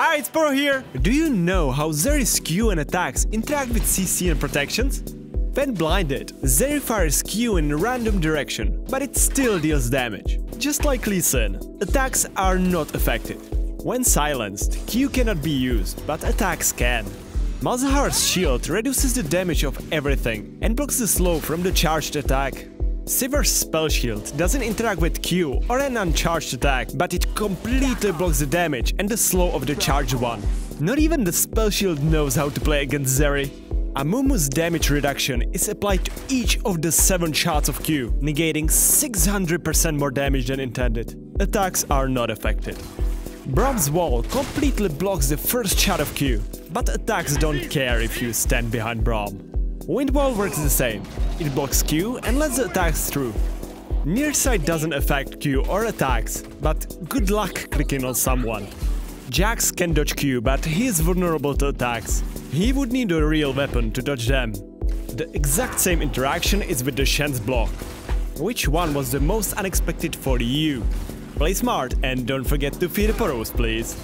Hi, it's Poro here! Do you know how Zeri's Q and attacks interact with CC and protections? When blinded, Zeri fires Q in a random direction, but it still deals damage. Just like Lee Sin, attacks are not affected. When silenced, Q cannot be used, but attacks can. Malzahar's shield reduces the damage of everything and blocks the slow from the charged attack. Sivir's Spell Shield doesn't interact with Q or an uncharged attack, but it completely blocks the damage and the slow of the charged one. Not even the Spell Shield knows how to play against Zeri. Amumu's damage reduction is applied to each of the 7 shots of Q, negating 600% more damage than intended. Attacks are not affected. Braum's wall completely blocks the first shot of Q, but attacks don't care if you stand behind Braum. Wind Wall works the same. It blocks Q and lets the attacks through. Nearsight doesn't affect Q or attacks, but good luck clicking on someone. Jax can dodge Q, but he is vulnerable to attacks. He would need a real weapon to dodge them. The exact same interaction is with the Shenz block. Which one was the most unexpected for you? Play smart and don't forget to feed the Poros, please.